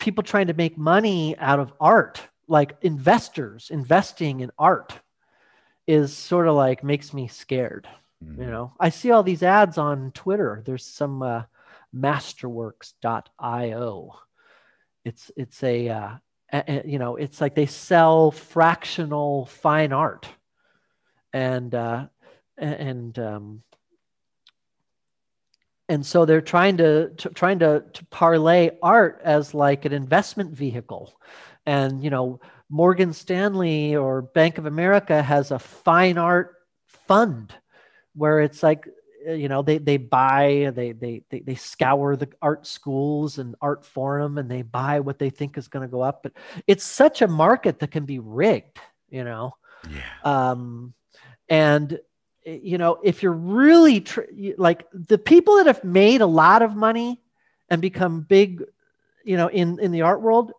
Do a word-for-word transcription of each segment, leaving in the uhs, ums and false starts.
people trying to make money out of art, like investors investing in art, is sort of like makes me scared. Mm-hmm. You know, I see all these ads on Twitter. There's some uh, masterworks dot i o. It's it's a uh, a, you know, it's like they sell fractional fine art, and uh, and um, and so they're trying to, to trying to, to parlay art as like an investment vehicle, and you know, Morgan Stanley or Bank of America has a fine art fund where it's like, you know, they they buy, they they they, they scour the art schools and art forum, and they buy what they think is going to go up. But it's such a market that can be rigged, you know. Yeah. Um, and you know, if you're really tr like the people that have made a lot of money and become big, you know, in in the art world,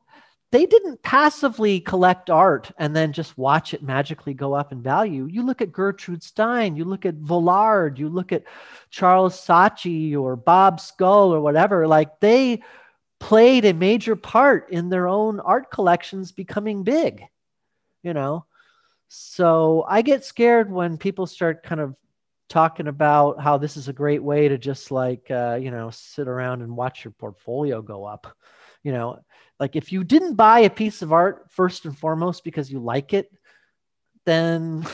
they didn't passively collect art and then just watch it magically go up in value. You look at Gertrude Stein, you look at Vollard, you look at Charles Saatchi or Bob Scull or whatever, like they played a major part in their own art collections becoming big, you know? So I get scared when people start kind of talking about how this is a great way to just like, uh, you know, sit around and watch your portfolio go up, you know? Like if you didn't buy a piece of art first and foremost because you like it, then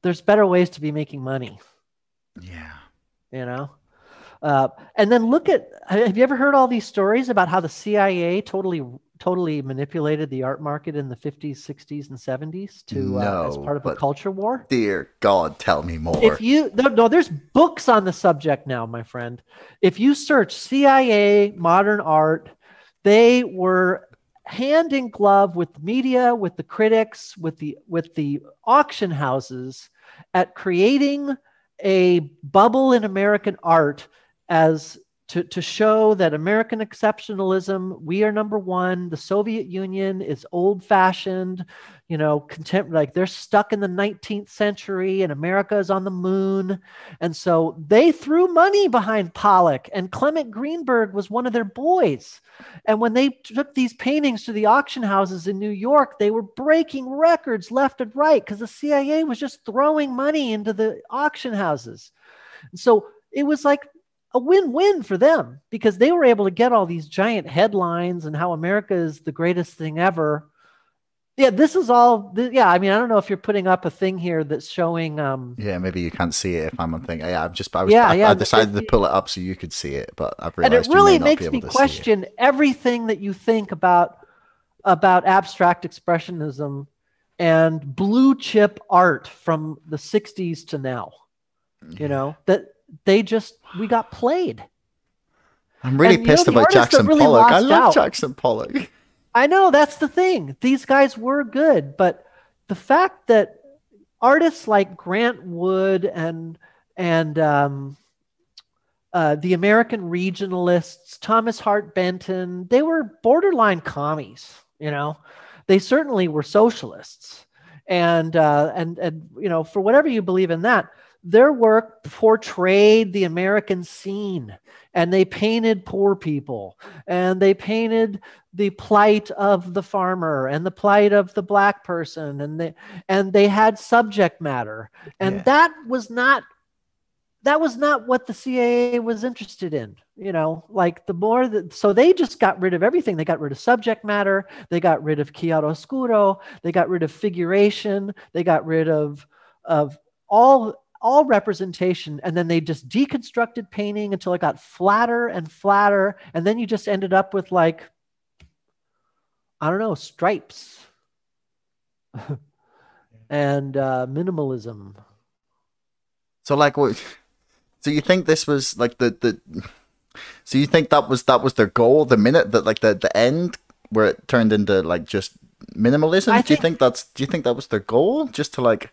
there's better ways to be making money. Yeah. You know? Uh, and then look at, have you ever heard all these stories about how the C I A totally, totally manipulated the art market in the fifties, sixties, and seventies to no, uh, as part of a culture war? Dear God, tell me more. If you, no, no, there's books on the subject now, my friend. If you search C I A modern art, they were hand in glove with the media, with the critics, with the with the auction houses at creating a bubble in American art as to, to show that American exceptionalism, we are number one, the Soviet Union is old-fashioned, you know, contempt, like they're stuck in the nineteenth century and America is on the moon. And so they threw money behind Pollock, and Clement Greenberg was one of their boys. And when they took these paintings to the auction houses in New York, they were breaking records left and right because the C I A was just throwing money into the auction houses. And so it was like a win-win for them because they were able to get all these giant headlines and how America is the greatest thing ever. Yeah, this is all. Th yeah, I mean, I don't know if you're putting up a thing here that's showing. Um, yeah, maybe you can't see it if I'm on thing. Yeah, I've just. I was, yeah, I, yeah, I decided it, to pull it up so you could see it, but I've realized. And it really you may not makes me question everything that you think about about abstract expressionism and blue chip art from the sixties to now. Yeah. You know that. They just, we got played. I'm really and, pissed know, about Jackson really Pollock. I love out. Jackson Pollock. I know, that's the thing. These guys were good, but the fact that artists like Grant Wood and, and um, uh, the American regionalists, Thomas Hart Benton, they were borderline commies, you know? They certainly were socialists. And, uh, and, and you know, for whatever you believe in that, their work portrayed the American scene, and they painted poor people, and they painted the plight of the farmer and the plight of the black person, and they and they had subject matter, and yeah. that was not that was not what the C I A was interested in, you know, like the more that, so they just got rid of everything. They got rid of subject matter, they got rid of chiaroscuro, they got rid of figuration, they got rid of of all all representation, and then they just deconstructed painting until it got flatter and flatter, and then you just ended up with like, I don't know, stripes and uh, minimalism. So like, what? So you think this was like the the? So you think that was that was their goal? The minute that like the the end where it turned into like just minimalism. I do think, you think that's? Do you think that was their goal? Just to like.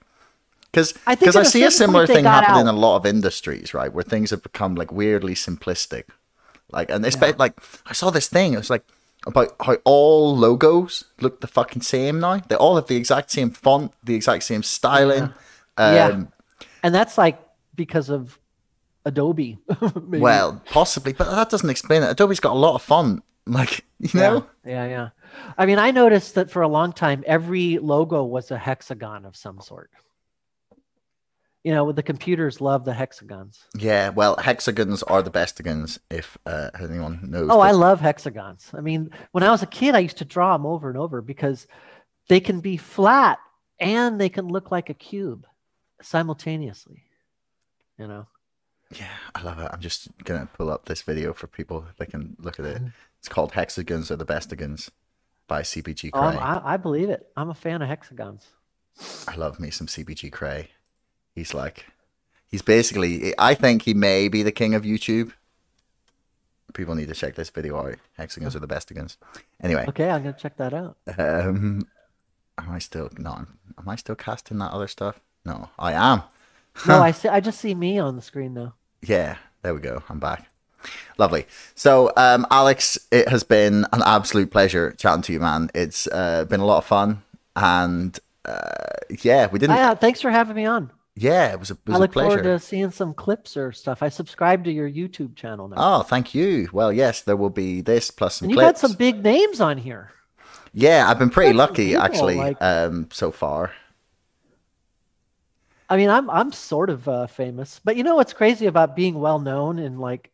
Because I, I see a similar thing happen in a lot of industries, right? Where things have become like weirdly simplistic. Like, and it's yeah. like, I saw this thing. It was like about how all logos look the fucking same now. They all have the exact same font, the exact same styling. Yeah. Um, yeah. And that's like because of Adobe. Well, possibly, but that doesn't explain it. Adobe's got a lot of font Like, you yeah, know? Yeah, yeah. I mean, I noticed that for a long time, every logo was a hexagon of some sort. You know, the computers love the hexagons. Yeah, well, hexagons are the bestagons, if uh, anyone knows. Oh, I love hexagons. I mean, when I was a kid, I used to draw them over and over because they can be flat and they can look like a cube simultaneously, you know? Yeah, I love it. I'm just going to pull up this video for people. They can look at it. It's called Hexagons Are the Bestagons by C B G Cray. Oh, I, I believe it. I'm a fan of hexagons. I love me some C B G Cray. He's like, he's basically, I think he may be the king of YouTube. People need to check this video out. Hexagons Are the Bestagons. Anyway. Okay, I'm going to check that out. Um, am I still, no, am I still casting that other stuff? No, I am. No, I see. I just see me on the screen though. Yeah, there we go. I'm back. Lovely. So, um, Alex, it has been an absolute pleasure chatting to you, man. It's uh, been a lot of fun, and uh, yeah, we didn't. Yeah, thanks for having me on. Yeah, it was a, it was I look a pleasure. Forward to seeing some clips or stuff. I subscribe to your YouTube channel now. Oh, thank you. Well, yes, there will be this plus some. And you clips. Got some big names on here. Yeah, I've been pretty That's lucky people, actually like... um, so far. I mean, I'm I'm sort of uh, famous, but you know what's crazy about being well known and like,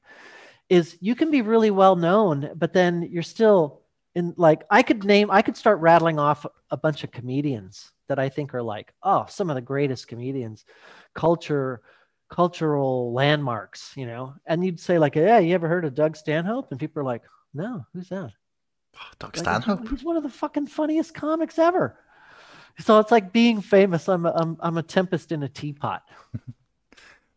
is you can be really well known, but then you're still in like I could name I could start rattling off a bunch of comedians that I think are like oh some of the greatest comedians, culture, cultural landmarks, you know, and you'd say like yeah you ever heard of Doug Stanhope and people are like no who's that? Oh, Doug like, Stanhope. He's one of the fucking funniest comics ever. So it's like being famous. I'm a, I'm, I'm a tempest in a teapot.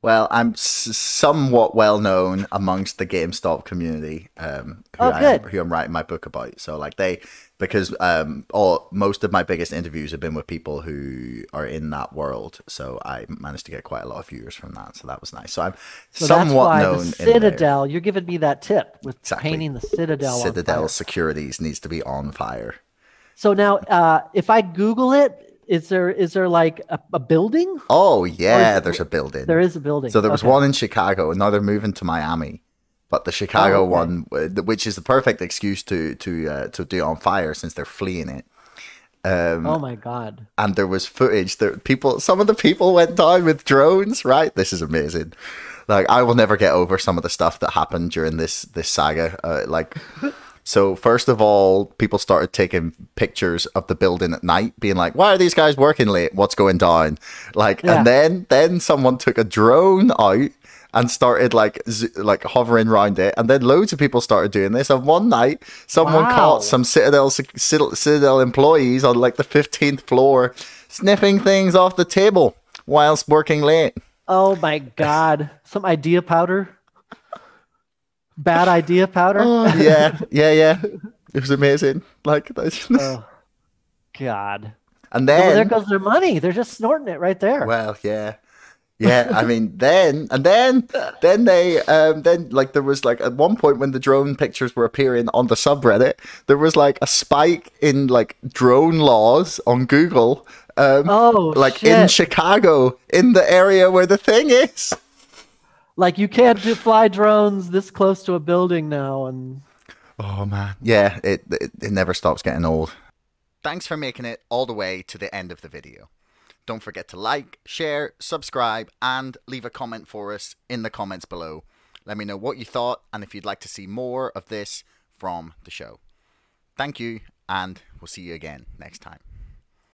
Well, I'm s somewhat well known amongst the GameStop community, um, who, oh, I am, who I'm writing my book about. So like they, because um, all most of my biggest interviews have been with people who are in that world. So I managed to get quite a lot of viewers from that. So that was nice. So I'm so somewhat that's why known. The Citadel, in you're giving me that tip with exactly. painting the Citadel. Citadel on fire. Securities needs to be on fire. So now, uh, if I Google it, is there is there like a, a building? Oh yeah, it, there's a building. There is a building. So there was okay. one in Chicago, and now they're moving to Miami. But the Chicago oh, okay. one, which is the perfect excuse to to uh, to do on fire, since they're fleeing it. Um, oh my God! And there was footage that people, some of the people went down with drones. Right, this is amazing. Like I will never get over some of the stuff that happened during this this saga. Uh, like. So first of all, people started taking pictures of the building at night, being like, why are these guys working late? What's going down? Like, yeah. and then then someone took a drone out and started like like hovering around it. And then loads of people started doing this. And one night, someone wow. caught some Citadel, Citadel employees on like the fifteenth floor sniffing things off the table whilst working late. Oh my God. Some idea powder. Bad idea powder. Oh, yeah, yeah, yeah. It was amazing. Like, that's... oh God. And then oh, there goes their money. They're just snorting it right there. Well, yeah, yeah. I mean, then and then, then they, um, then like there was like at one point when the drone pictures were appearing on the subreddit, there was like a spike in like drone laws on Google. Um, oh, like shit. In Chicago, in the area where the thing is. Like you can't do fly drones this close to a building now, and oh man, yeah, it, it it never stops getting old. Thanks for making it all the way to the end of the video. Don't forget to like, share, subscribe, and leave a comment for us in the comments below. Let me know what you thought and if you'd like to see more of this from the show. Thank you, and we'll see you again next time.